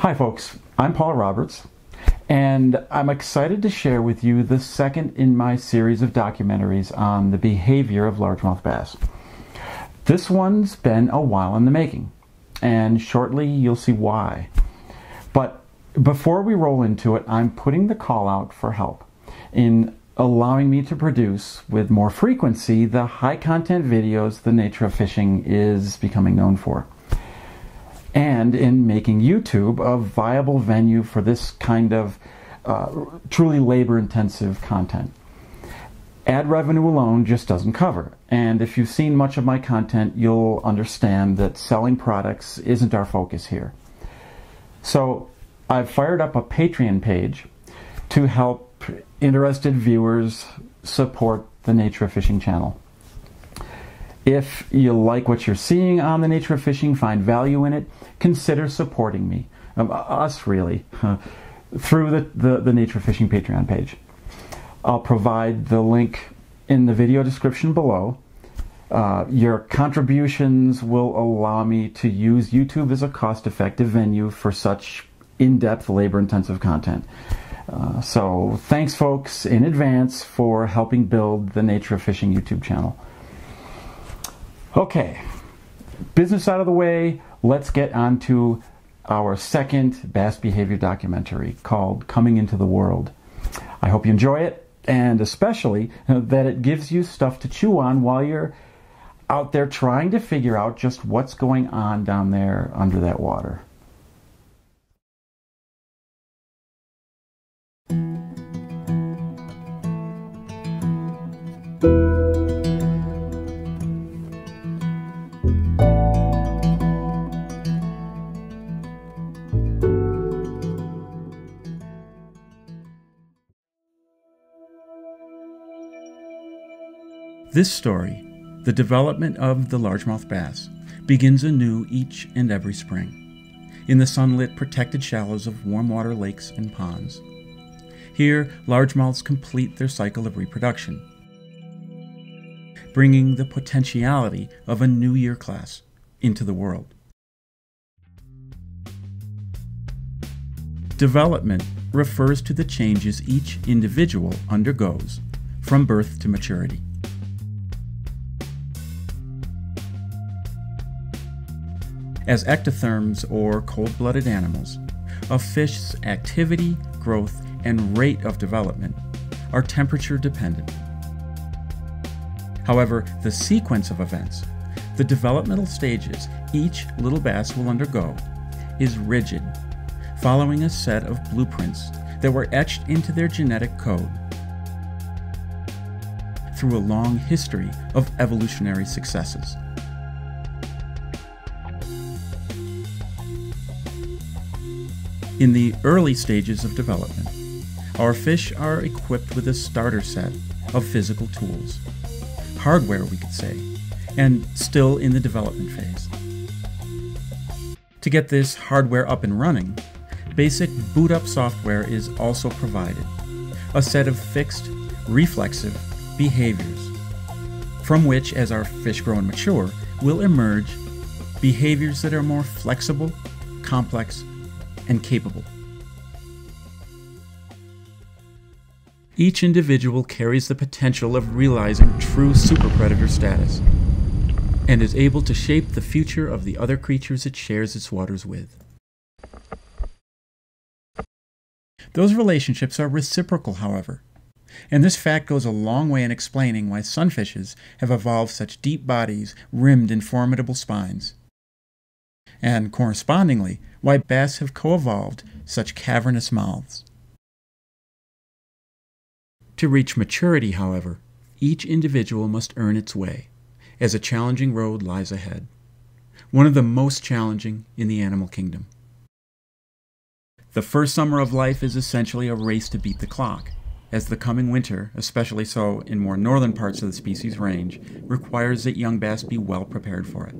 Hi folks, I'm Paul Roberts, and I'm excited to share with you the second in my series of documentaries on the behavior of largemouth bass. This one's been a while in the making, and shortly you'll see why. But before we roll into it, I'm putting the call out for help in allowing me to produce with more frequency the high content videos The Nature of Fishing is becoming known for, and in making YouTube a viable venue for this kind of truly labor-intensive content. Ad revenue alone just doesn't cover, and if you've seen much of my content, you'll understand that selling products isn't our focus here. So I've fired up a Patreon page to help interested viewers support the Nature of Fishing channel. If you like what you're seeing on The Nature of Fishing, find value in it, consider supporting me, us really, through the Nature of Fishing Patreon page. I'll provide the link in the video description below. Your contributions will allow me to use YouTube as a cost-effective venue for such in-depth, labor-intensive content. So thanks, folks, in advance for helping build the Nature of Fishing YouTube channel. Okay, business out of the way, let's get on to our second bass behavior documentary called Coming Into the World. I hope you enjoy it, and especially that it gives you stuff to chew on while you're out there trying to figure out just what's going on down there under that water. This story, the development of the largemouth bass, begins anew each and every spring, in the sunlit protected shallows of warm water lakes and ponds. Here, largemouths complete their cycle of reproduction, bringing the potentiality of a new year class into the world. Development refers to the changes each individual undergoes from birth to maturity. As ectotherms, or cold-blooded animals, a fish's activity, growth, and rate of development are temperature-dependent. However, the sequence of events, the developmental stages each little bass will undergo, is rigid, following a set of blueprints that were etched into their genetic code through a long history of evolutionary successes. In the early stages of development, our fish are equipped with a starter set of physical tools, hardware we could say, and still in the development phase. To get this hardware up and running, basic boot-up software is also provided, a set of fixed, reflexive behaviors, from which, as our fish grow and mature, will emerge behaviors that are more flexible, complex, and capable. Each individual carries the potential of realizing true superpredator status and is able to shape the future of the other creatures it shares its waters with. Those relationships are reciprocal, however, and this fact goes a long way in explaining why sunfishes have evolved such deep bodies rimmed in formidable spines, and correspondingly, why bass have co-evolved such cavernous mouths. To reach maturity, however, each individual must earn its way, as a challenging road lies ahead, one of the most challenging in the animal kingdom. The first summer of life is essentially a race to beat the clock, as the coming winter, especially so in more northern parts of the species range, requires that young bass be well prepared for it.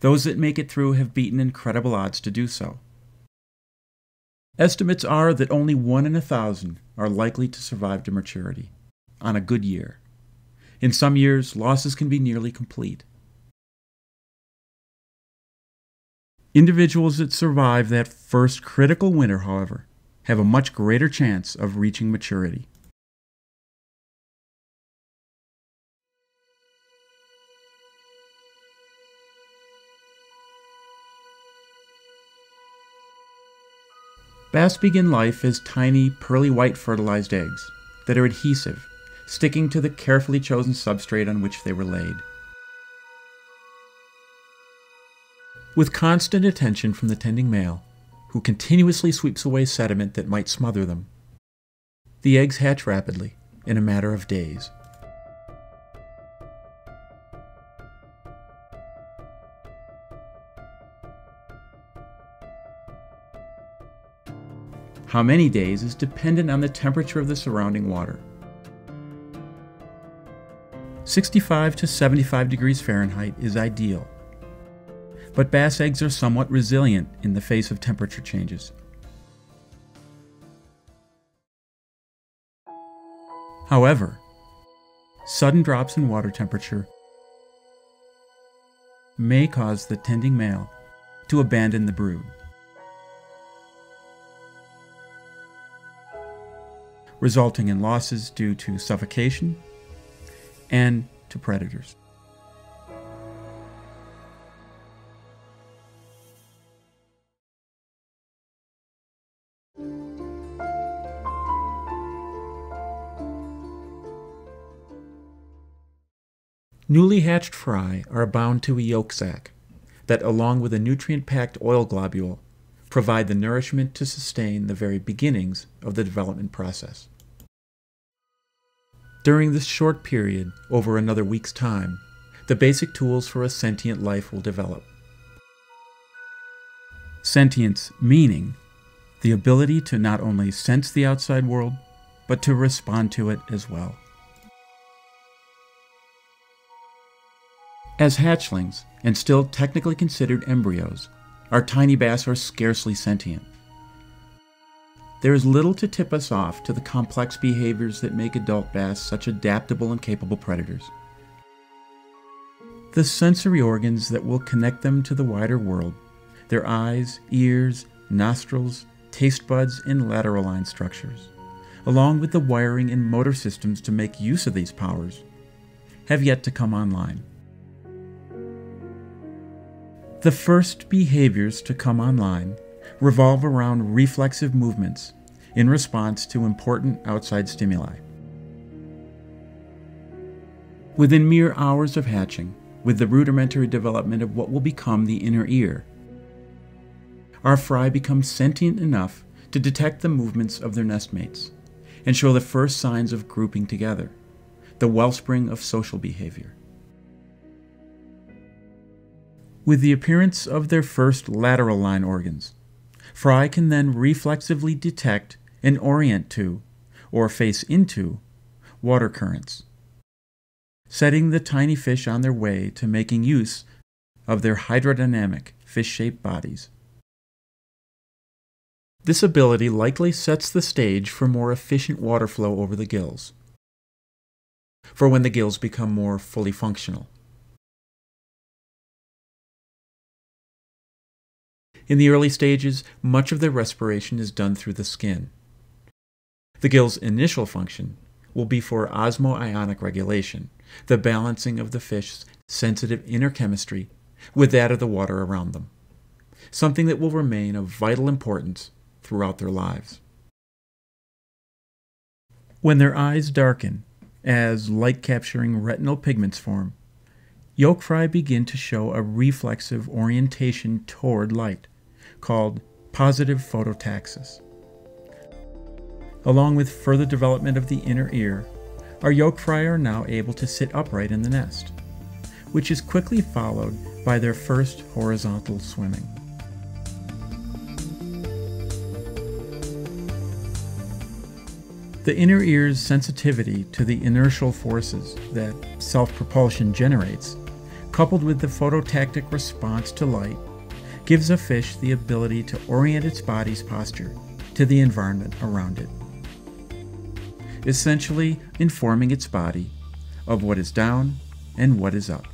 Those that make it through have beaten incredible odds to do so. Estimates are that only 1 in 1,000 are likely to survive to maturity, on a good year. In some years, losses can be nearly complete. Individuals that survive that first critical winter, however, have a much greater chance of reaching maturity. Bass begin life as tiny, pearly white fertilized eggs that are adhesive, sticking to the carefully chosen substrate on which they were laid. With constant attention from the tending male, who continuously sweeps away sediment that might smother them, the eggs hatch rapidly in a matter of days. How many days is dependent on the temperature of the surrounding water. 65 to 75 degrees Fahrenheit is ideal, but bass eggs are somewhat resilient in the face of temperature changes. However, sudden drops in water temperature may cause the tending male to abandon the brood, resulting in losses due to suffocation and to predators. Newly hatched fry are bound to a yolk sac that, along with a nutrient-packed oil globule, provide the nourishment to sustain the very beginnings of the development process. During this short period, over another week's time, the basic tools for a sentient life will develop. Sentience meaning the ability to not only sense the outside world, but to respond to it as well. As hatchlings, and still technically considered embryos, our tiny bass are scarcely sentient. There is little to tip us off to the complex behaviors that make adult bass such adaptable and capable predators. The sensory organs that will connect them to the wider world, their eyes, ears, nostrils, taste buds, and lateral line structures, along with the wiring and motor systems to make use of these powers, have yet to come online. The first behaviors to come online revolve around reflexive movements in response to important outside stimuli. Within mere hours of hatching, with the rudimentary development of what will become the inner ear, our fry become sentient enough to detect the movements of their nestmates and show the first signs of grouping together, the wellspring of social behavior. With the appearance of their first lateral line organs, fry can then reflexively detect and orient to, or face into, water currents, setting the tiny fish on their way to making use of their hydrodynamic, fish-shaped bodies. This ability likely sets the stage for more efficient water flow over the gills, for when the gills become more fully functional. In the early stages, much of their respiration is done through the skin. The gill's initial function will be for osmoionic regulation, the balancing of the fish's sensitive inner chemistry with that of the water around them, something that will remain of vital importance throughout their lives. When their eyes darken, as light-capturing retinal pigments form, yolk fry begin to show a reflexive orientation toward light, called positive phototaxis. Along with further development of the inner ear, our yolk fry are now able to sit upright in the nest, which is quickly followed by their first horizontal swimming. The inner ear's sensitivity to the inertial forces that self-propulsion generates, coupled with the phototactic response to light, gives a fish the ability to orient its body's posture to the environment around it, essentially informing its body of what is down and what is up.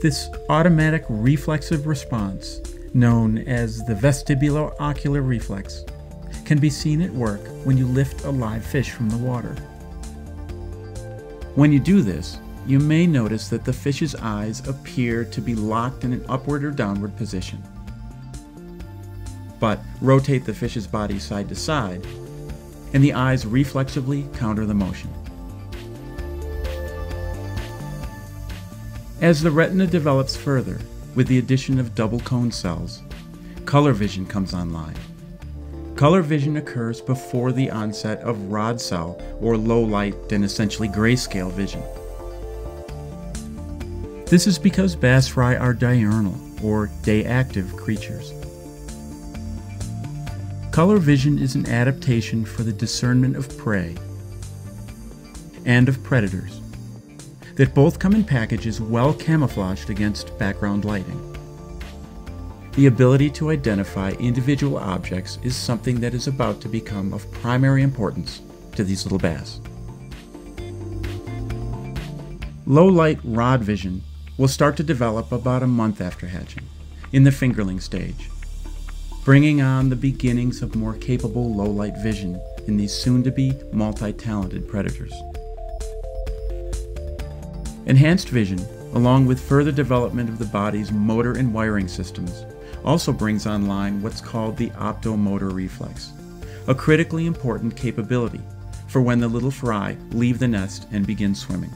this automatic reflexive response, known as the vestibulo-ocular reflex, can be seen at work when you lift a live fish from the water. When you do this, you may notice that the fish's eyes appear to be locked in an upward or downward position. But rotate the fish's body side to side, and the eyes reflexively counter the motion. As the retina develops further, with the addition of double cone cells, color vision comes online. Color vision occurs before the onset of rod cell or low light and essentially grayscale vision. This is because bass fry are diurnal or day active creatures. Color vision is an adaptation for the discernment of prey and of predators that both come in packages well camouflaged against background lighting. The ability to identify individual objects is something that is about to become of primary importance to these little bass. Low-light rod vision will start to develop about a month after hatching, in the fingerling stage, bringing on the beginnings of more capable low-light vision in these soon-to-be multi-talented predators. Enhanced vision, along with further development of the body's motor and wiring systems, also brings online what's called the optomotor reflex, a critically important capability for when the little fry leave the nest and begin swimming.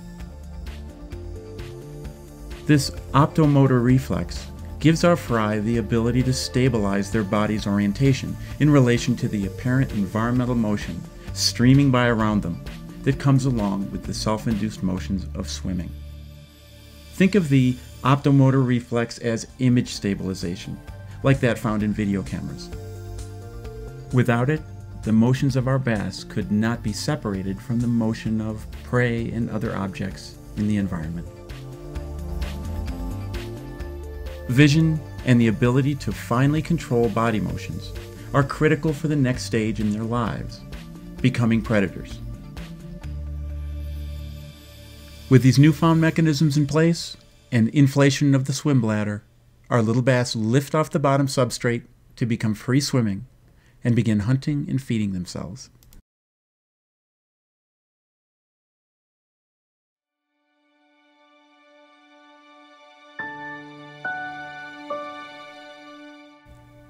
This optomotor reflex gives our fry the ability to stabilize their body's orientation in relation to the apparent environmental motion streaming by around them that comes along with the self-induced motions of swimming. Think of the optomotor reflex as image stabilization, like that found in video cameras. Without it, the motions of our bass could not be separated from the motion of prey and other objects in the environment. Vision and the ability to finely control body motions are critical for the next stage in their lives, becoming predators. With these newfound mechanisms in place and inflation of the swim bladder, our little bass lift off the bottom substrate to become free swimming and begin hunting and feeding themselves.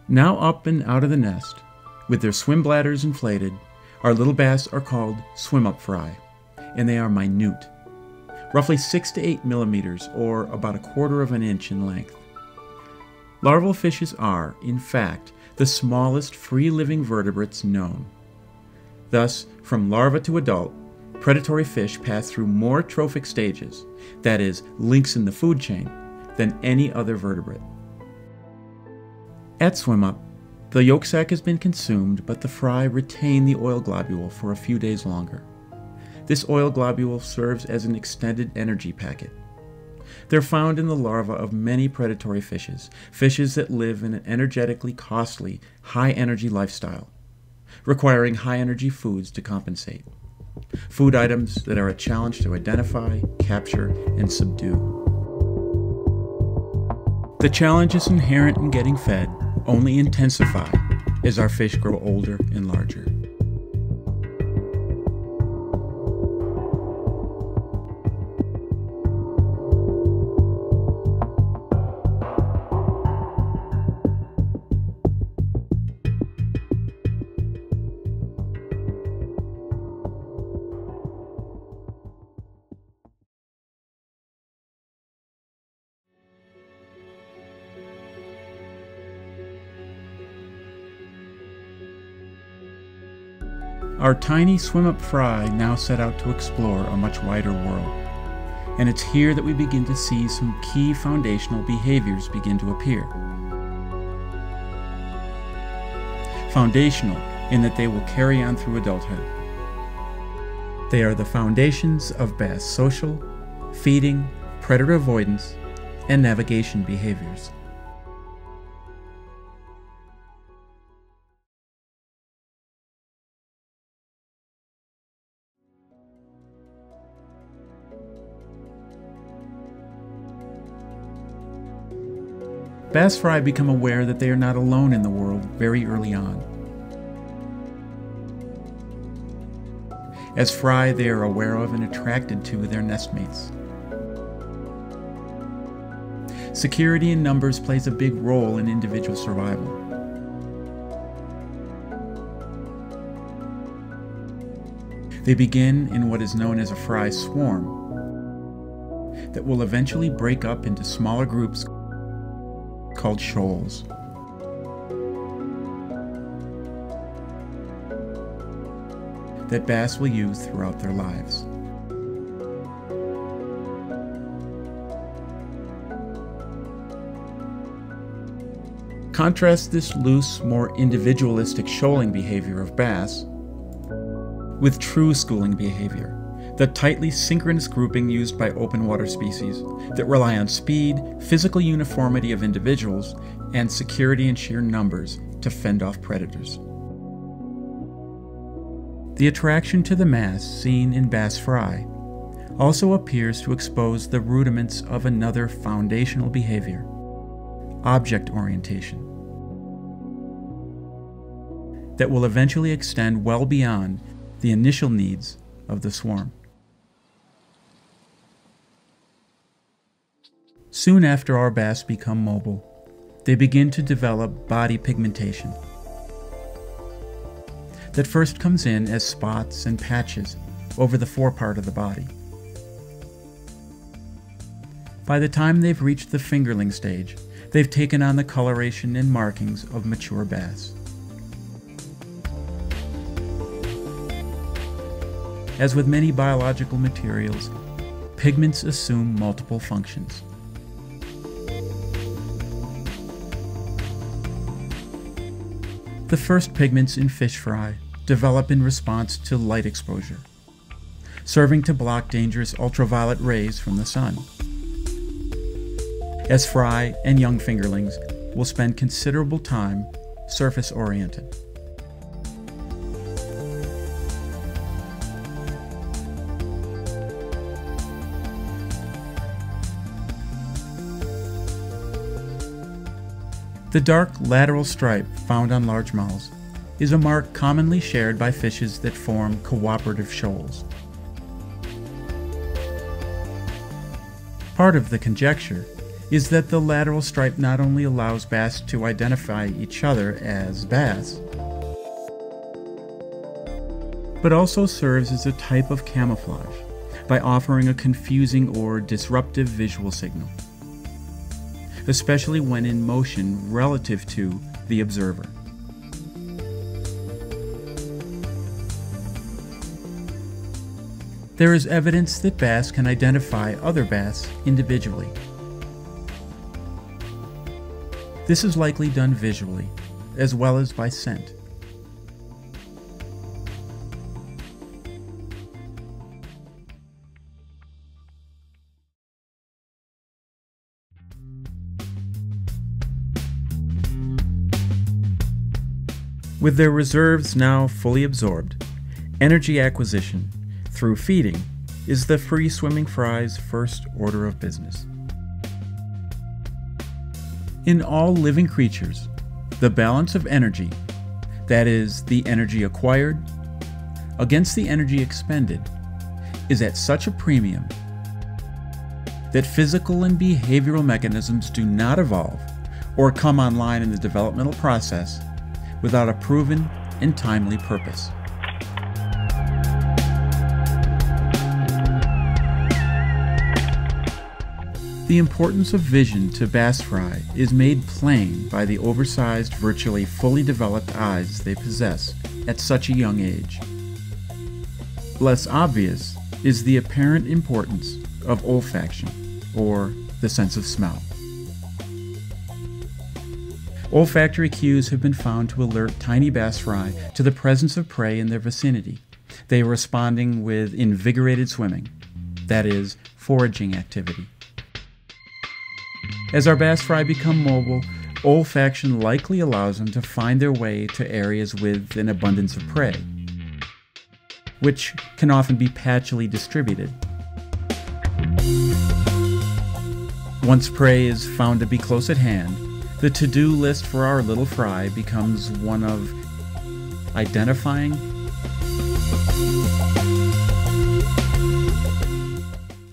Now up and out of the nest, with their swim bladders inflated, our little bass are called swim-up fry, and they are minute, roughly 6 to 8 millimeters, or about 1/4 of an inch in length. Larval fishes are, in fact, the smallest free-living vertebrates known. Thus, from larva to adult, predatory fish pass through more trophic stages, that is, links in the food chain, than any other vertebrate. At swim-up, the yolk sac has been consumed, but the fry retain the oil globule for a few days longer. This oil globule serves as an extended energy packet. They're found in the larvae of many predatory fishes, fishes that live in an energetically costly, high-energy lifestyle, requiring high-energy foods to compensate. Food items that are a challenge to identify, capture, and subdue. The challenges inherent in getting fed only intensify as our fish grow older and larger. Our tiny swim-up fry now set out to explore a much wider world, and it's here that we begin to see some key foundational behaviors begin to appear. Foundational in that they will carry on through adulthood. They are the foundations of bass social, feeding, predator avoidance, and navigation behaviors. Bass fry become aware that they are not alone in the world very early on. As fry, they are aware of and attracted to their nestmates. Security in numbers plays a big role in individual survival. They begin in what is known as a fry swarm that will eventually break up into smaller groups called shoals. That bass will use throughout their lives. Contrast this loose, more individualistic shoaling behavior of bass with true schooling behavior, the tightly synchronous grouping used by open water species that rely on speed, physical uniformity of individuals, and security in sheer numbers to fend off predators. The attraction to the mass seen in bass fry also appears to expose the rudiments of another foundational behavior, object orientation, that will eventually extend well beyond the initial needs of the swarm. Soon after our bass become mobile, they begin to develop body pigmentation that first comes in as spots and patches over the forepart of the body. By the time they've reached the fingerling stage, they've taken on the coloration and markings of mature bass. As with many biological materials, pigments assume multiple functions. The first pigments in fish fry develop in response to light exposure, serving to block dangerous ultraviolet rays from the sun, as fry and young fingerlings will spend considerable time surface-oriented. The dark lateral stripe found on largemouths is a mark commonly shared by fishes that form cooperative shoals. Part of the conjecture is that the lateral stripe not only allows bass to identify each other as bass, but also serves as a type of camouflage by offering a confusing or disruptive visual signal, especially when in motion relative to the observer. There is evidence that bass can identify other bass individually. This is likely done visually, as well as by scent. With their reserves now fully absorbed, energy acquisition through feeding is the free-swimming fry's first order of business. In all living creatures, the balance of energy, that is, the energy acquired against the energy expended, is at such a premium that physical and behavioral mechanisms do not evolve or come online in the developmental process without a proven and timely purpose. The importance of vision to bass fry is made plain by the oversized, virtually fully developed eyes they possess at such a young age. Less obvious is the apparent importance of olfaction, or the sense of smell. Olfactory cues have been found to alert tiny bass fry to the presence of prey in their vicinity. They are responding with invigorated swimming, that is, foraging activity. As our bass fry become mobile, olfaction likely allows them to find their way to areas with an abundance of prey, which can often be patchily distributed. Once prey is found to be close at hand, The to-do list for our little fry becomes one of identifying,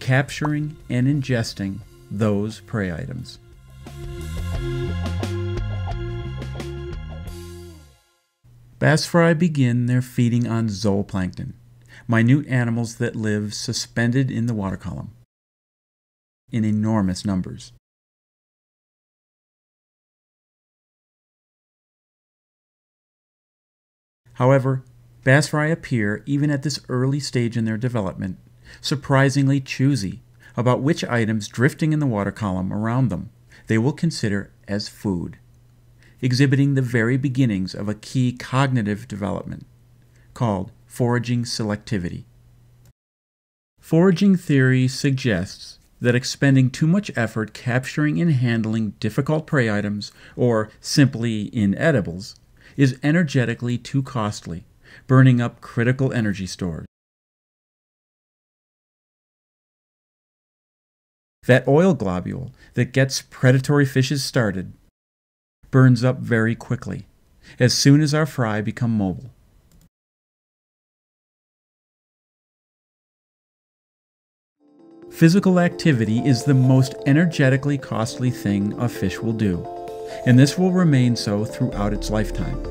capturing, and ingesting those prey items. Bass fry begin their feeding on zooplankton, minute animals that live suspended in the water column, in enormous numbers. However, bass fry appear, even at this early stage in their development, surprisingly choosy about which items drifting in the water column around them they will consider as food, exhibiting the very beginnings of a key cognitive development called foraging selectivity. Foraging theory suggests that expending too much effort capturing and handling difficult prey items, or simply inedibles, is energetically too costly, burning up critical energy stores. That oil globule that gets predatory fishes started burns up very quickly, as soon as our fry become mobile. Physical activity is the most energetically costly thing a fish will do, and this will remain so throughout its lifetime.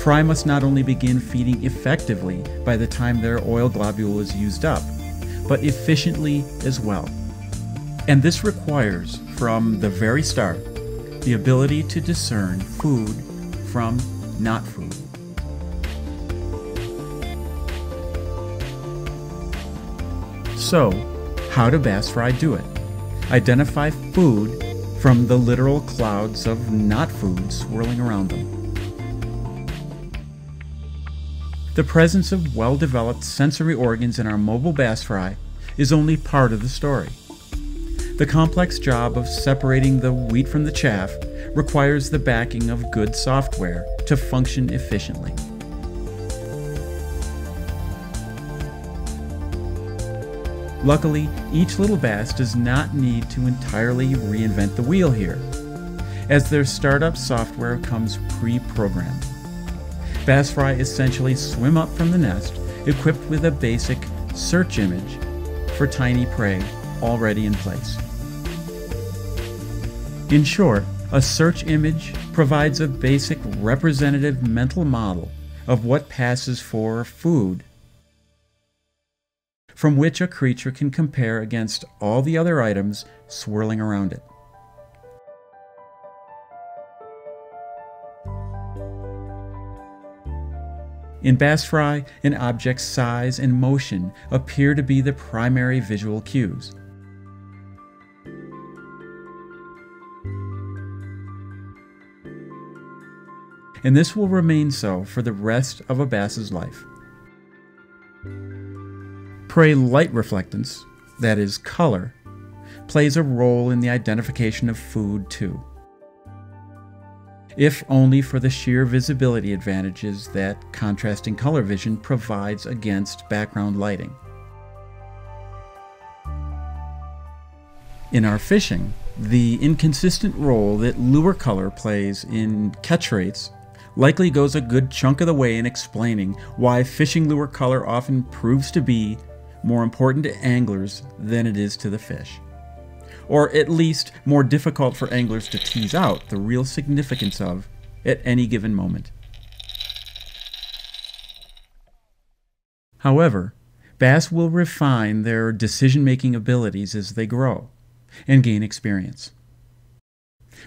Fry must not only begin feeding effectively by the time their oil globule is used up, but efficiently as well. And this requires, from the very start, the ability to discern food from not food. So, how do bass fry do it? Identify food from the literal clouds of not food swirling around them. The presence of well-developed sensory organs in our mobile bass fry is only part of the story. The complex job of separating the wheat from the chaff requires the backing of good software to function efficiently. Luckily, each little bass does not need to entirely reinvent the wheel here, as their startup software comes pre-programmed. Bass fry essentially swim up from the nest, equipped with a basic search image for tiny prey already in place. In short, a search image provides a basic representative mental model of what passes for food, from which a creature can compare against all the other items swirling around it. In bass fry, an object's size and motion appear to be the primary visual cues. And this will remain so for the rest of a bass's life. Prey light reflectance, that is, color, plays a role in the identification of food too, if only for the sheer visibility advantages that contrasting color vision provides against background lighting. In our fishing, the inconsistent role that lure color plays in catch rates likely goes a good chunk of the way in explaining why fishing lure color often proves to be more important to anglers than it is to the fish. Or at least more difficult for anglers to tease out the real significance of at any given moment. However, bass will refine their decision-making abilities as they grow and gain experience.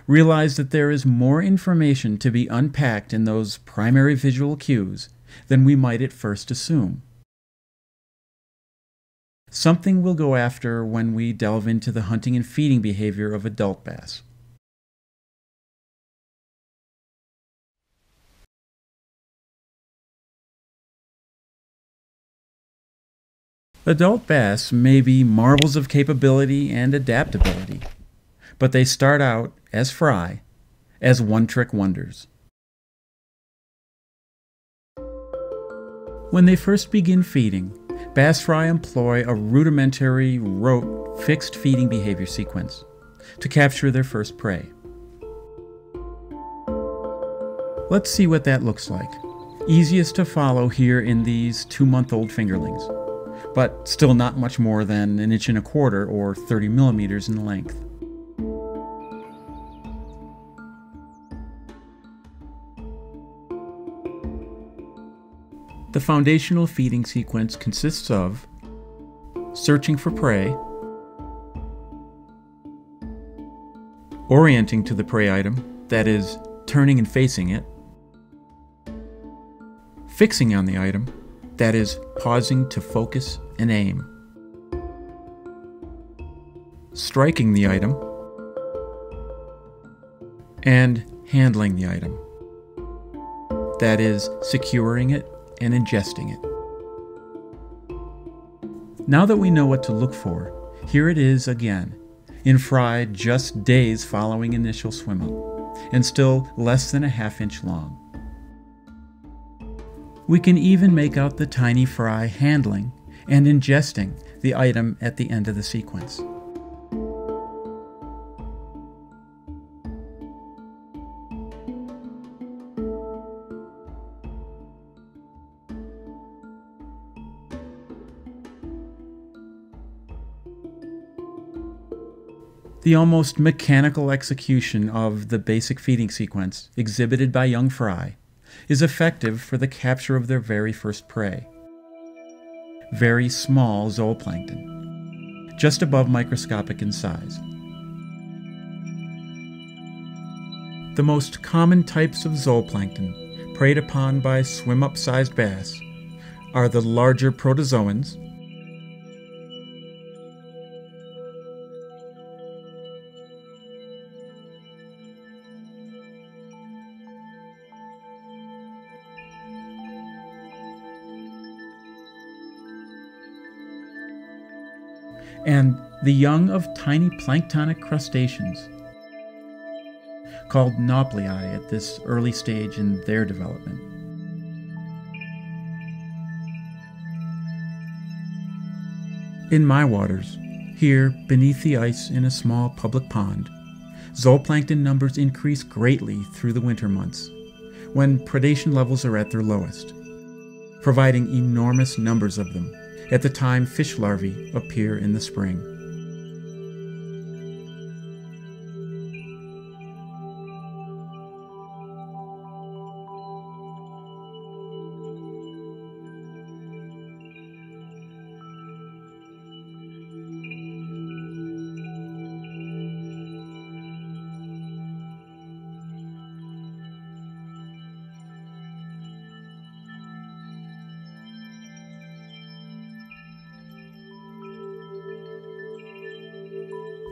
Realize that there is more information to be unpacked in those primary visual cues than we might at first assume. Something we'll go after when we delve into the hunting and feeding behavior of adult bass. Adult bass may be marvels of capability and adaptability, but they start out, as fry, as one-trick wonders. When they first begin feeding, bass fry employ a rudimentary, rote, fixed feeding behavior sequence to capture their first prey. Let's see what that looks like. Easiest to follow here in these 2-month-old fingerlings, but still not much more than 1.25 inches or 30 millimeters in length. The foundational feeding sequence consists of searching for prey, orienting to the prey item, that is, turning and facing it, fixing on the item, that is, pausing to focus and aim, striking the item, and handling the item, that is, securing it and ingesting it. Now that we know what to look for, here it is again, in fry just days following initial swim up, and still less than 1/2 inch long. We can even make out the tiny fry handling and ingesting the item at the end of the sequence. The almost mechanical execution of the basic feeding sequence exhibited by young fry is effective for the capture of their very first prey, very small zooplankton, just above microscopic in size. The most common types of zooplankton preyed upon by swim-up-sized bass are the larger protozoans, and the young of tiny planktonic crustaceans, called nauplii at this early stage in their development. In my waters, here beneath the ice in a small public pond, zooplankton numbers increase greatly through the winter months, when predation levels are at their lowest, providing enormous numbers of them at the time fish larvae appear in the spring.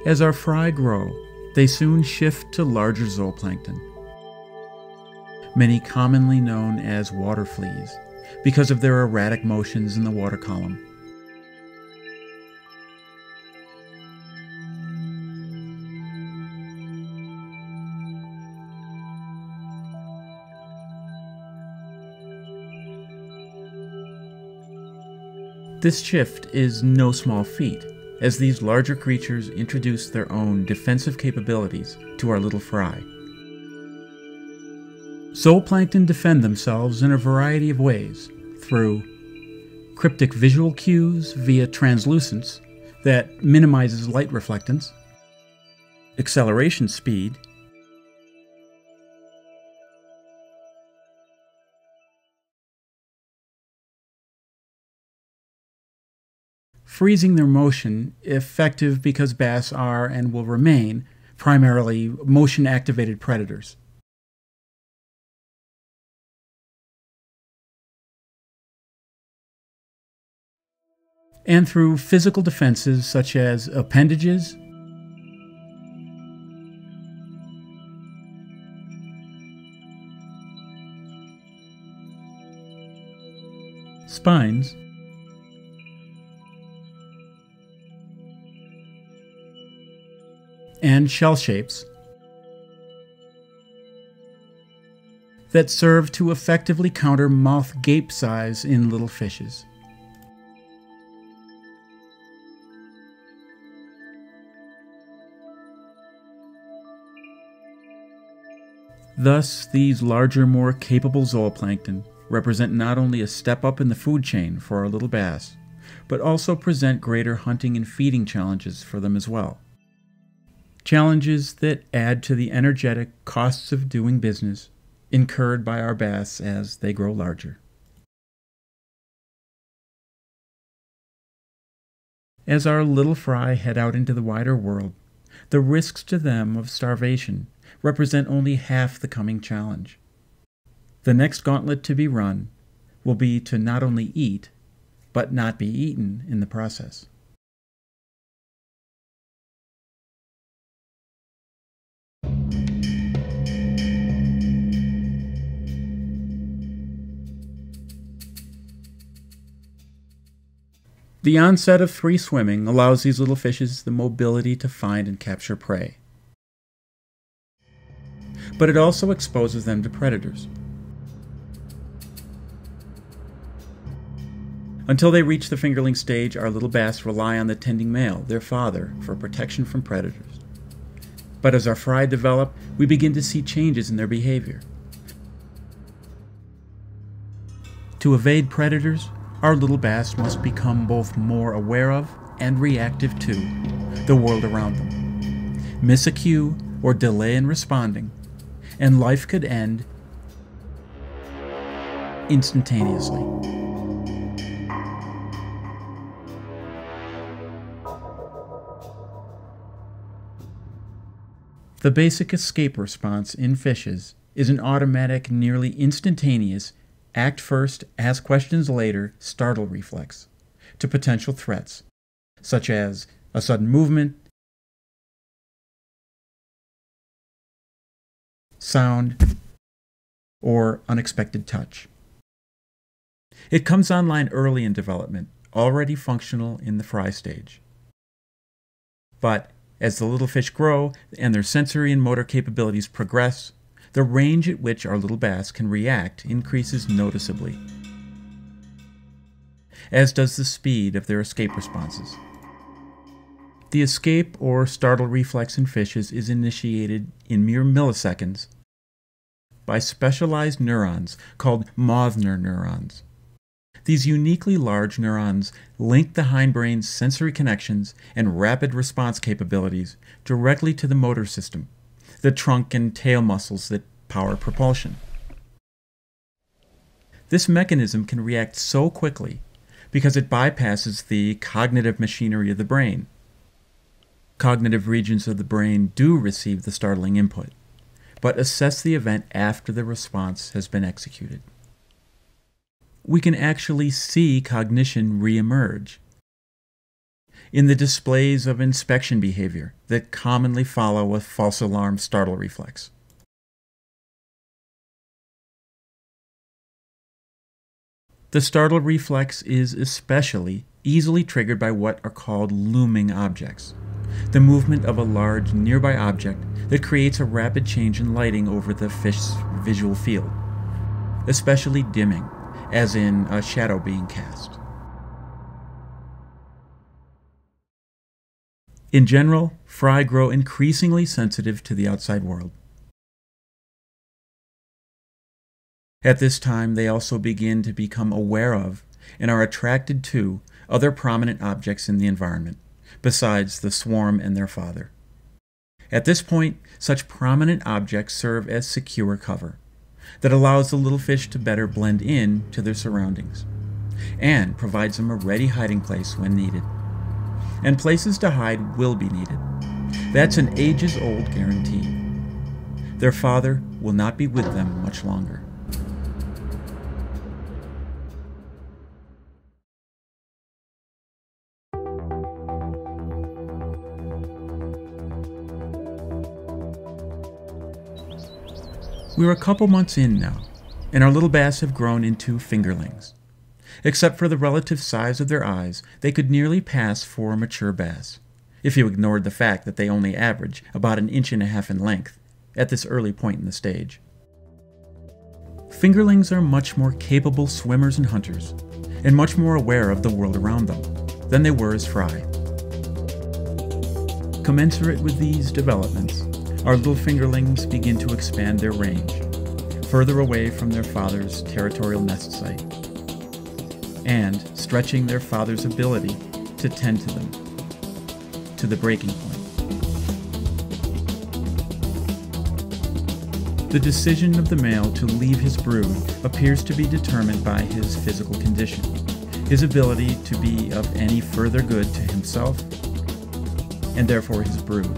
As our fry grow, they soon shift to larger zooplankton, many commonly known as water fleas, because of their erratic motions in the water column. This shift is no small feat, as these larger creatures introduce their own defensive capabilities to our little fry. Zooplankton defend themselves in a variety of ways through cryptic visual cues via translucence that minimizes light reflectance, acceleration speed, freezing their motion, effective because bass are and will remain primarily motion-activated predators. And through physical defenses such as appendages, spines, and shell shapes that serve to effectively counter mouth gape size in little fishes. Thus, these larger, more capable zooplankton represent not only a step up in the food chain for our little bass, but also present greater hunting and feeding challenges for them as well. Challenges that add to the energetic costs of doing business incurred by our bass as they grow larger. As our little fry head out into the wider world, the risks to them of starvation represent only half the coming challenge. The next gauntlet to be run will be to not only eat, but not be eaten in the process. The onset of free swimming allows these little fishes the mobility to find and capture prey. But it also exposes them to predators. Until they reach the fingerling stage, our little bass rely on the tending male, their father, for protection from predators. But as our fry develop, we begin to see changes in their behavior. To evade predators, our little bass must become both more aware of and reactive to the world around them. Miss a cue or delay in responding, and life could end instantaneously. The basic escape response in fishes is an automatic, nearly instantaneous, act first, ask questions later, startle reflex to potential threats, such as a sudden movement, sound, or unexpected touch. It comes online early in development, already functional in the fry stage. But as the little fish grow and their sensory and motor capabilities progress, the range at which our little bass can react increases noticeably, as does the speed of their escape responses. The escape or startle reflex in fishes is initiated in mere milliseconds by specialized neurons called Mauthner neurons. These uniquely large neurons link the hindbrain's sensory connections and rapid response capabilities directly to the motor system, the trunk and tail muscles that power propulsion. This mechanism can react so quickly because it bypasses the cognitive machinery of the brain. Cognitive regions of the brain do receive the startling input, but assess the event after the response has been executed. We can actually see cognition reemerge in the displays of inspection behavior that commonly follow a false alarm startle reflex. The startle reflex is especially easily triggered by what are called looming objects, the movement of a large nearby object that creates a rapid change in lighting over the fish's visual field, especially dimming, as in a shadow being cast. In general, fry grow increasingly sensitive to the outside world. At this time, they also begin to become aware of and are attracted to other prominent objects in the environment, besides the swarm and their father. At this point, such prominent objects serve as secure cover that allows the little fish to better blend in to their surroundings and provides them a ready hiding place when needed. And places to hide will be needed. That's an ages-old guarantee. Their father will not be with them much longer. We're a couple months in now, and our little bass have grown into fingerlings. Except for the relative size of their eyes, they could nearly pass for mature bass, if you ignored the fact that they only average about 1.5 inches in length at this early point in the stage. Fingerlings are much more capable swimmers and hunters, and much more aware of the world around them than they were as fry. Commensurate with these developments, our little fingerlings begin to expand their range, further away from their father's territorial nest site, and stretching their father's ability to tend to them, to the breaking point. The decision of the male to leave his brood appears to be determined by his physical condition, his ability to be of any further good to himself, and therefore his brood.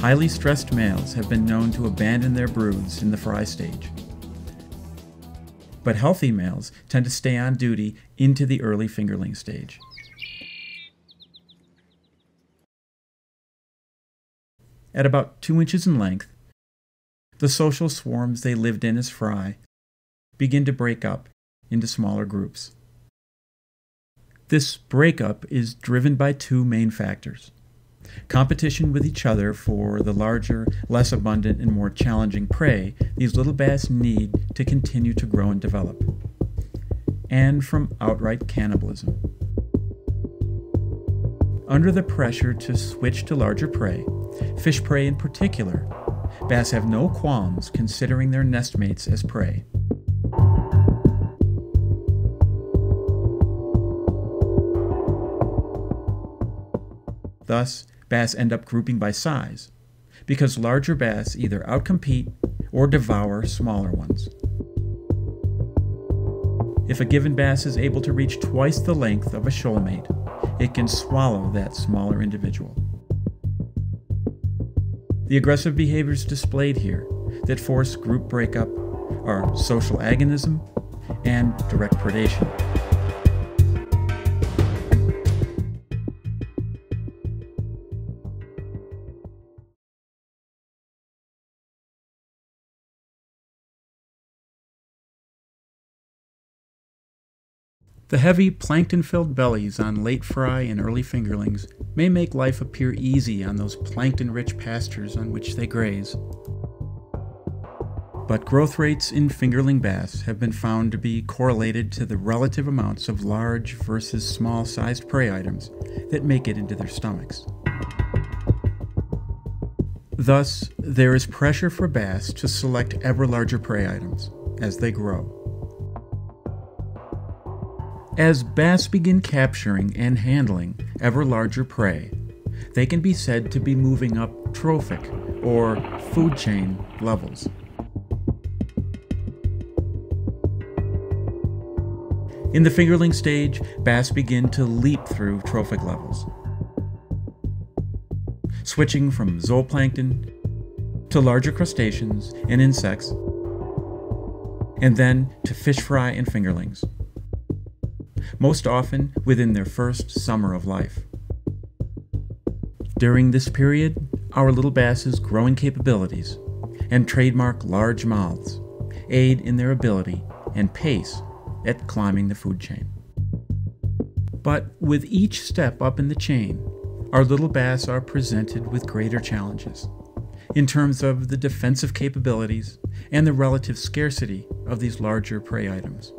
Highly stressed males have been known to abandon their broods in the fry stage, but healthy males tend to stay on duty into the early fingerling stage. At about 2 inches in length, the social swarms they lived in as fry begin to break up into smaller groups. This breakup is driven by two main factors: competition with each other for the larger, less abundant, and more challenging prey these little bass need to continue to grow and develop, and from outright cannibalism. Under the pressure to switch to larger prey, fish prey in particular, bass have no qualms considering their nestmates as prey. Thus, bass end up grouping by size, because larger bass either outcompete or devour smaller ones. If a given bass is able to reach twice the length of a shoalmate, it can swallow that smaller individual. The aggressive behaviors displayed here that force group breakup are social agonism and direct predation. The heavy, plankton-filled bellies on late fry and early fingerlings may make life appear easy on those plankton-rich pastures on which they graze, but growth rates in fingerling bass have been found to be correlated to the relative amounts of large versus small-sized prey items that make it into their stomachs. Thus, there is pressure for bass to select ever larger prey items as they grow. As bass begin capturing and handling ever larger prey, they can be said to be moving up trophic, or food chain, levels. In the fingerling stage, bass begin to leap through trophic levels, switching from zooplankton to larger crustaceans and insects, and then to fish fry and fingerlings, most often within their first summer of life. During this period, our little bass's growing capabilities and trademark large mouths aid in their ability and pace at climbing the food chain. But with each step up in the chain, our little bass are presented with greater challenges in terms of the defensive capabilities and the relative scarcity of these larger prey items.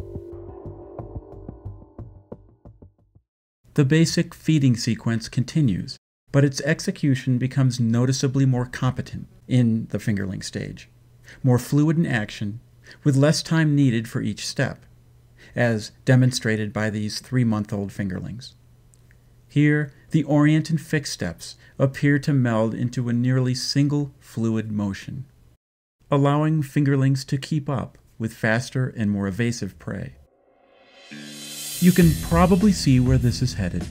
The basic feeding sequence continues, but its execution becomes noticeably more competent in the fingerling stage, more fluid in action, with less time needed for each step, as demonstrated by these 3-month-old fingerlings. Here, the orient and fix steps appear to meld into a nearly single fluid motion, allowing fingerlings to keep up with faster and more evasive prey. You can probably see where this is headed,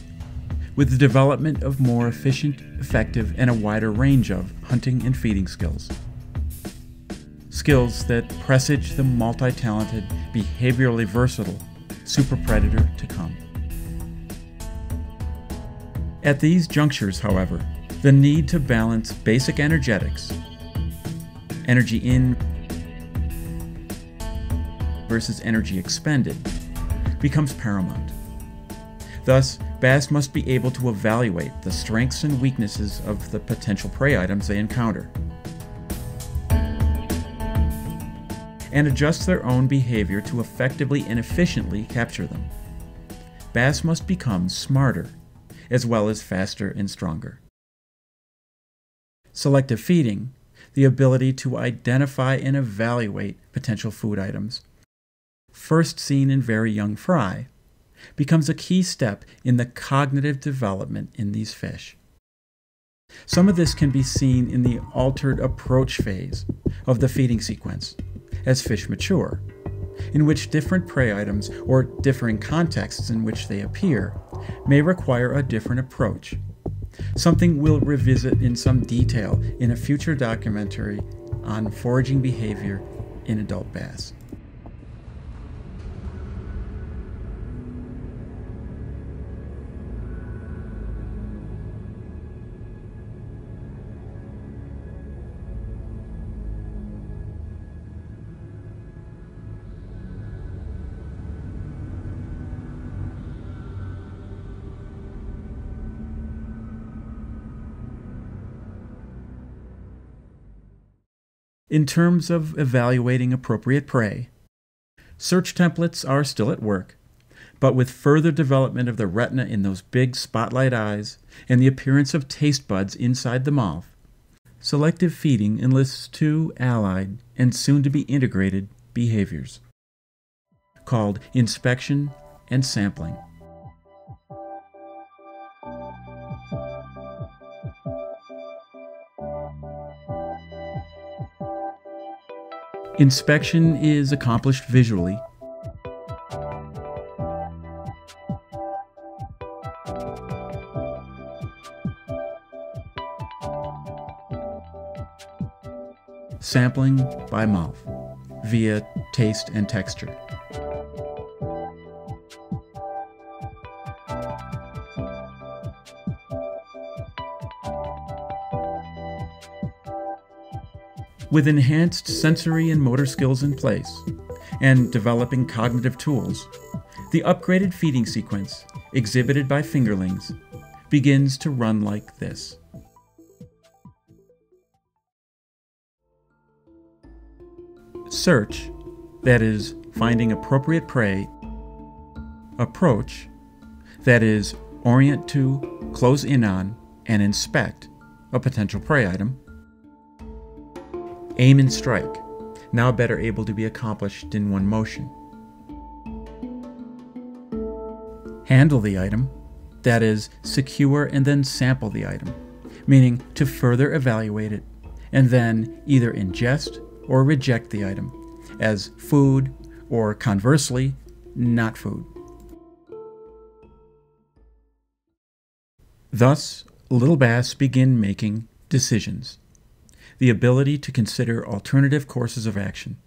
with the development of more efficient, effective, and a wider range of hunting and feeding skills. Skills that presage the multi-talented, behaviorally versatile super predator to come. At these junctures, however, the need to balance basic energetics, energy in versus energy expended, becomes paramount. Thus, bass must be able to evaluate the strengths and weaknesses of the potential prey items they encounter, and adjust their own behavior to effectively and efficiently capture them. Bass must become smarter, as well as faster and stronger. Selective feeding, the ability to identify and evaluate potential food items, first seen in very young fry, becomes a key step in the cognitive development in these fish. Some of this can be seen in the altered approach phase of the feeding sequence as fish mature, in which different prey items or differing contexts in which they appear may require a different approach. Something we'll revisit in some detail in a future documentary on foraging behavior in adult bass. In terms of evaluating appropriate prey, search templates are still at work, but with further development of the retina in those big spotlight eyes and the appearance of taste buds inside the mouth, selective feeding enlists two allied and soon-to-be integrated behaviors called inspection and sampling. Inspection is accomplished visually. Sampling by mouth via taste and texture. With enhanced sensory and motor skills in place, and developing cognitive tools, the upgraded feeding sequence, exhibited by fingerlings, begins to run like this. Search, that is, finding appropriate prey. Approach, that is, orient to, close in on, and inspect a potential prey item. Aim and strike, now better able to be accomplished in one motion. Handle the item, that is, secure and then sample the item, meaning to further evaluate it, and then either ingest or reject the item, as food or conversely, not food. Thus, little bass begin making decisions. The ability to consider alternative courses of action.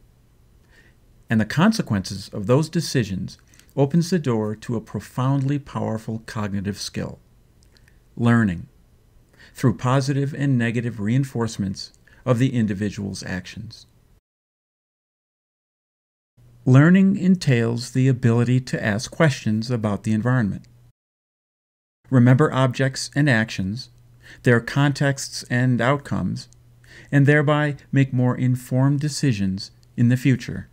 And the consequences of those decisions opens the door to a profoundly powerful cognitive skill, learning, through positive and negative reinforcements of the individual's actions. Learning entails the ability to ask questions about the environment, remember objects and actions, their contexts and outcomes, and thereby make more informed decisions in the future.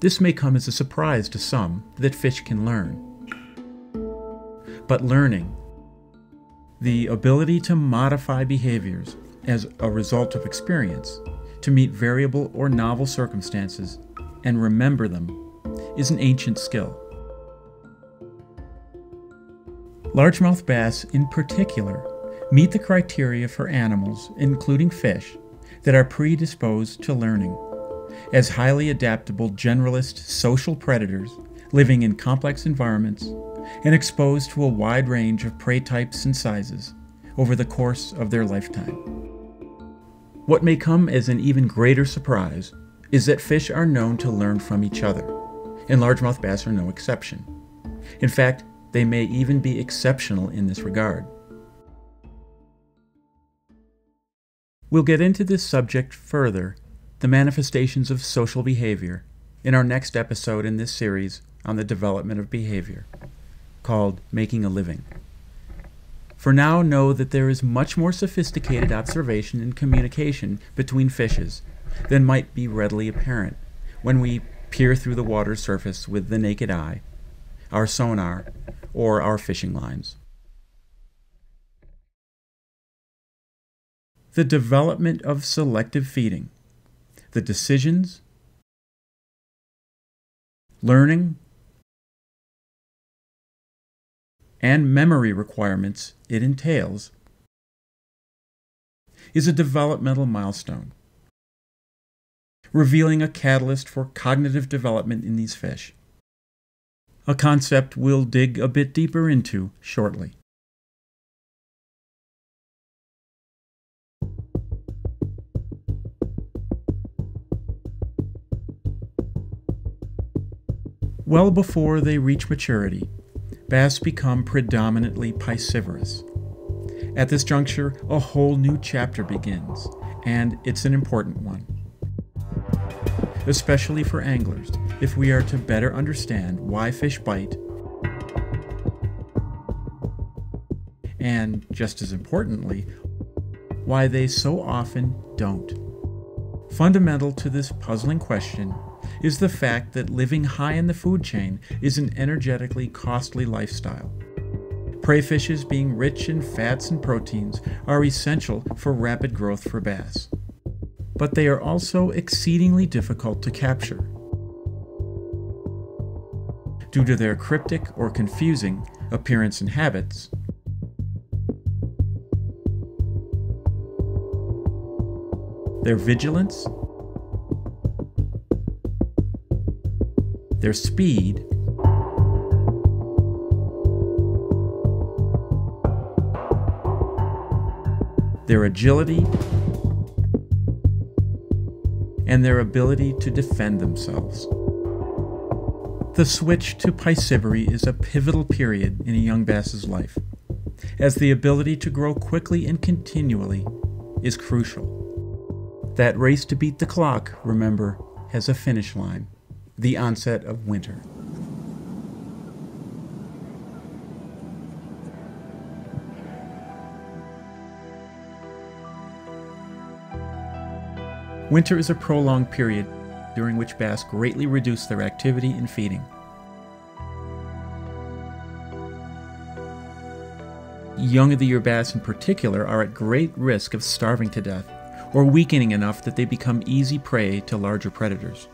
This may come as a surprise to some that fish can learn. But learning, the ability to modify behaviors as a result of experience, to meet variable or novel circumstances and remember them, is an ancient skill. Largemouth bass, in particular, meet the criteria for animals, including fish, that are predisposed to learning, as highly adaptable generalist social predators living in complex environments and exposed to a wide range of prey types and sizes over the course of their lifetime. What may come as an even greater surprise is that fish are known to learn from each other, and largemouth bass are no exception. In fact, they may even be exceptional in this regard. We'll get into this subject further, the manifestations of social behavior, in our next episode in this series on the development of behavior, called Making a Living. For now, know that there is much more sophisticated observation and communication between fishes than might be readily apparent when we peer through the water's surface with the naked eye, our sonar, or our fishing lines. the development of selective feeding, the decisions, learning, and memory requirements it entails, is a developmental milestone, revealing a catalyst for cognitive development in these fish, a concept we'll dig a bit deeper into shortly. Well before they reach maturity, bass become predominantly piscivorous. At this juncture, a whole new chapter begins, and it's an important one, especially for anglers, if we are to better understand why fish bite, and just as importantly, why they so often don't. Fundamental to this puzzling question is the fact that living high in the food chain is an energetically costly lifestyle. Prey fishes, being rich in fats and proteins, are essential for rapid growth for bass, but they are also exceedingly difficult to capture due to their cryptic or confusing appearance and habits, their vigilance, their speed, their agility, and their ability to defend themselves. The switch to piscivory is a pivotal period in a young bass's life, as the ability to grow quickly and continually is crucial. That race to beat the clock, remember, has a finish line: the onset of winter. Winter is a prolonged period during which bass greatly reduce their activity and feeding. Young-of-the-year bass in particular are at great risk of starving to death or weakening enough that they become easy prey to larger predators.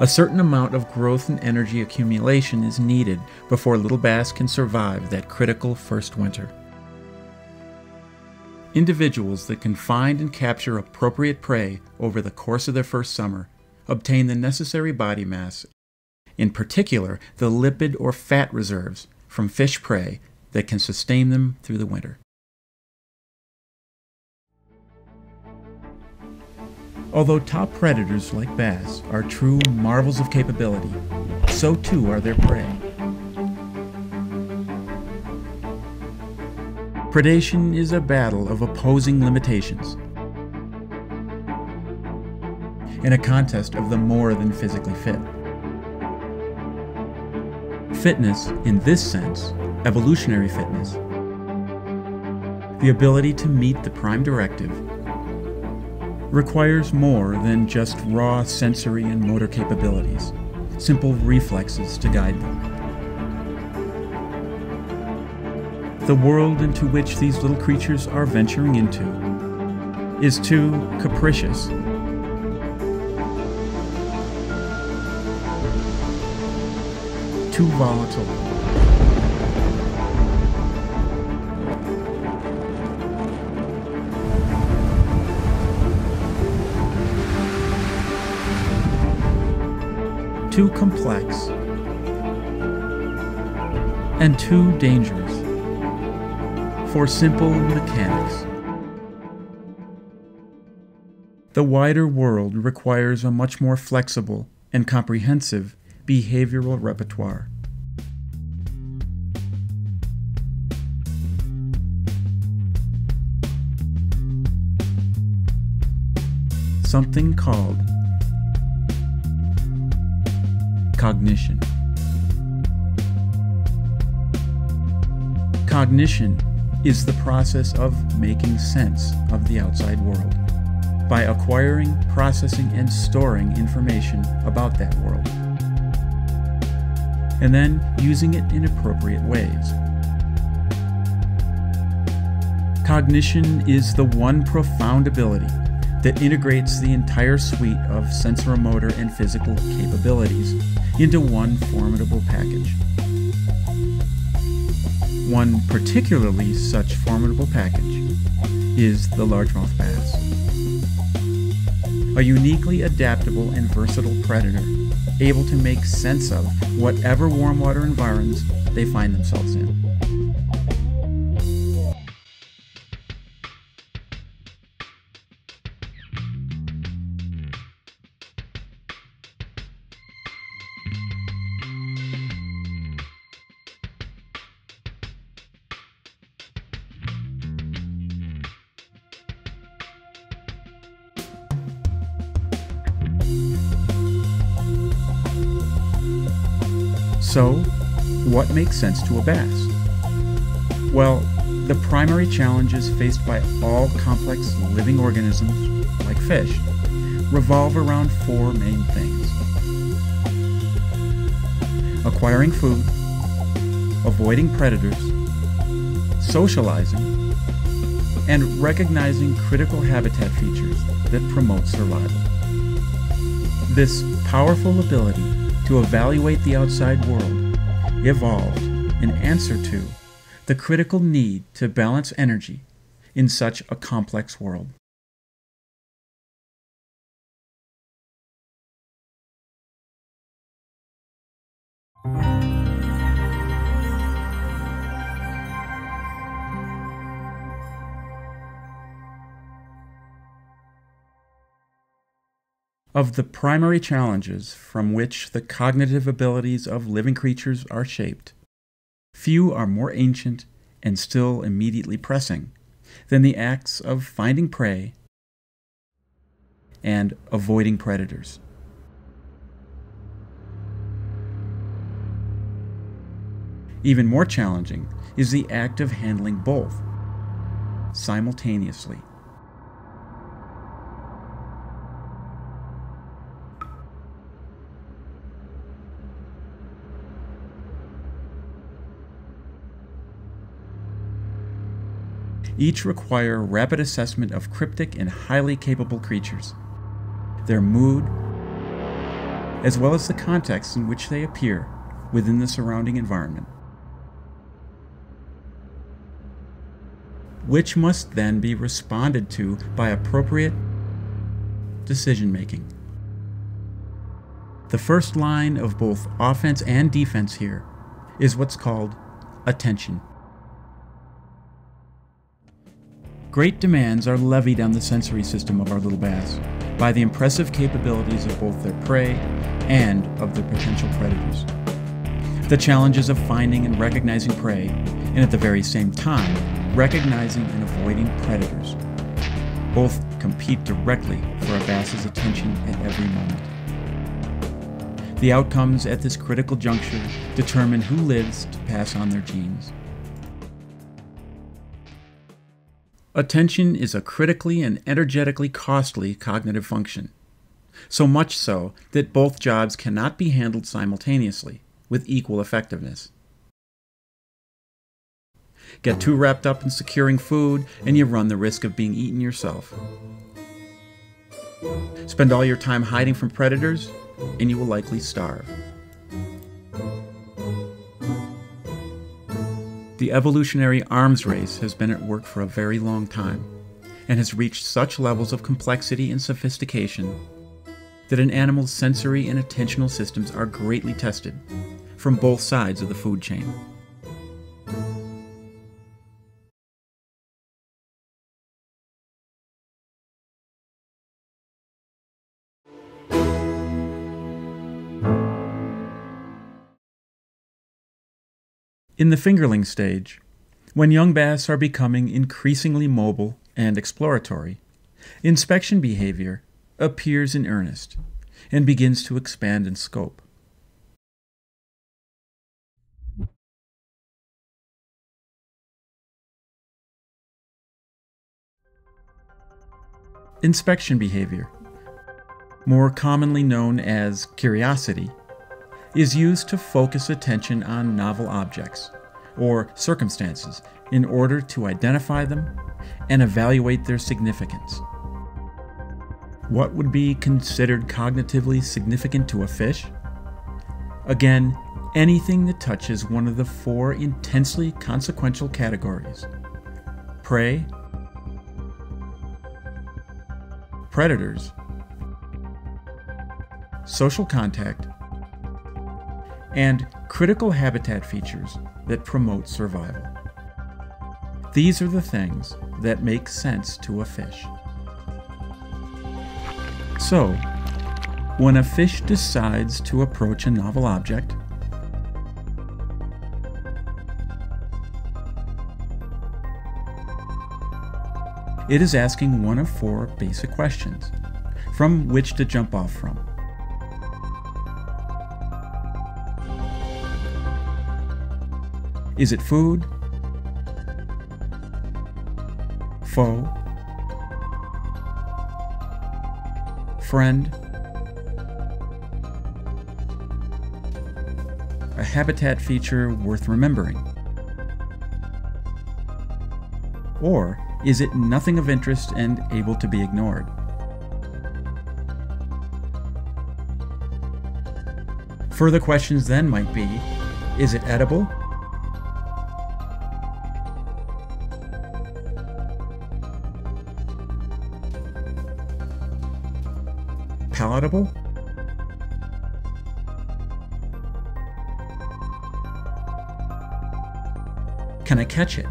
A certain amount of growth and energy accumulation is needed before little bass can survive that critical first winter. Individuals that can find and capture appropriate prey over the course of their first summer obtain the necessary body mass, in particular the lipid or fat reserves from fish prey that can sustain them through the winter. Although top predators like bass are true marvels of capability, so too are their prey. Predation is a battle of opposing limitations and a contest of the more than physically fit. Fitness, in this sense, evolutionary fitness, the ability to meet the prime directive, requires more than just raw sensory and motor capabilities, simple reflexes to guide them. The world into which these little creatures are venturing into is too capricious too volatile too complex and too dangerous for simple mechanics. The wider world requires a much more flexible and comprehensive behavioral repertoire. Something called cognition. Cognition is the process of making sense of the outside world by acquiring, processing, and storing information about that world, and then using it in appropriate ways. Cognition is the one profound ability that integrates the entire suite of sensorimotor and physical capabilities into one formidable package. One particularly such formidable package is the largemouth bass, a uniquely adaptable and versatile predator able to make sense of whatever warm water environs they find themselves in. So, what makes sense to a bass? Well, the primary challenges faced by all complex living organisms, like fish, revolve around four main things: acquiring food, avoiding predators, socializing, and recognizing critical habitat features that promote survival. This powerful ability to evaluate the outside world evolved in answer to the critical need to balance energy in such a complex world. Of the primary challenges from which the cognitive abilities of living creatures are shaped, few are more ancient and still immediately pressing than the acts of finding prey and avoiding predators. Even more challenging is the act of handling both simultaneously. Each require rapid assessment of cryptic and highly capable creatures, their mood, as well as the context in which they appear within the surrounding environment, which must then be responded to by appropriate decision-making. The first line of both offense and defense here is what's called attention. Great demands are levied on the sensory system of our little bass by the impressive capabilities of both their prey and of their potential predators. The challenges of finding and recognizing prey, and at the very same time, recognizing and avoiding predators, both compete directly for a bass's attention at every moment. The outcomes at this critical juncture determine who lives to pass on their genes. Attention is a critically and energetically costly cognitive function, so much so that both jobs cannot be handled simultaneously with equal effectiveness. Get too wrapped up in securing food and you run the risk of being eaten yourself. Spend all your time hiding from predators and you will likely starve. The evolutionary arms race has been at work for a very long time and has reached such levels of complexity and sophistication that an animal's sensory and attentional systems are greatly tested from both sides of the food chain. In the fingerling stage, when young bass are becoming increasingly mobile and exploratory, inspection behavior appears in earnest and begins to expand in scope. Inspection behavior, more commonly known as curiosity, is used to focus attention on novel objects, or circumstances in order to identify them and evaluate their significance. What would be considered cognitively significant to a fish? Again, anything that touches one of the four intensely consequential categories: prey, predators, social contact, and critical habitat features that promote survival. These are the things that make sense to a fish. So, when a fish decides to approach a novel object, it is asking one of four basic questions, from which to jump off from. Is it food, foe, friend, a habitat feature worth remembering, or is it nothing of interest and able to be ignored? Further questions then might be, is it edible? Palatable? Can I catch it?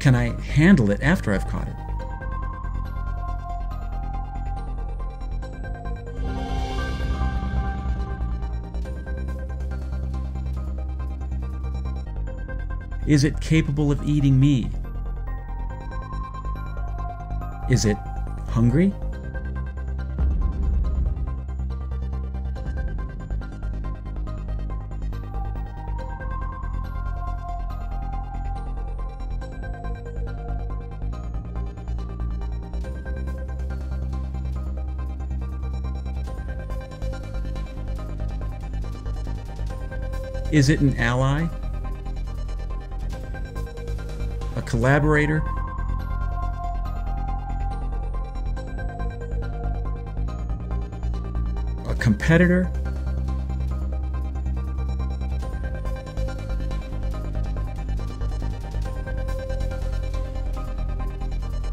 Can I handle it after I've caught it? Is it capable of eating me? Is it hungry? Is it an ally, a collaborator, a competitor,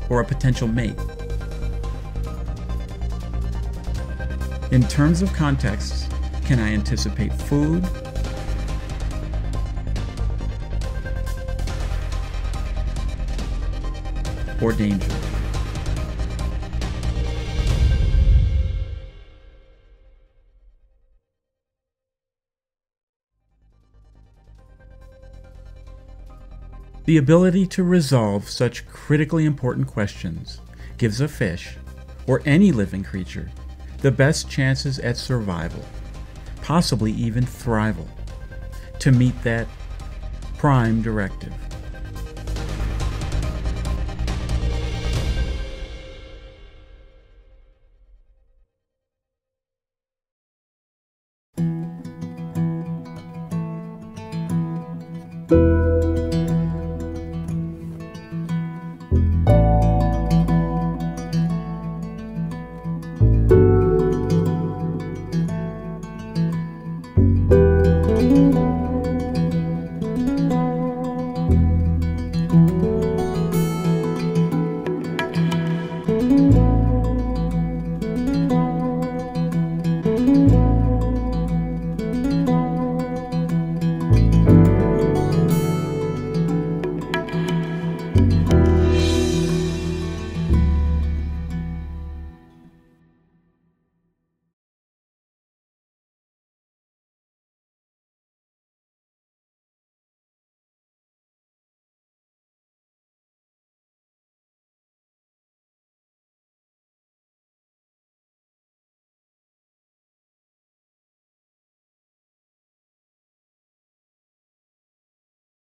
or a potential mate? In terms of contexts, can I anticipate food, or danger? The ability to resolve such critically important questions gives a fish, or any living creature, the best chances at survival, possibly even thrival, to meet that prime directive.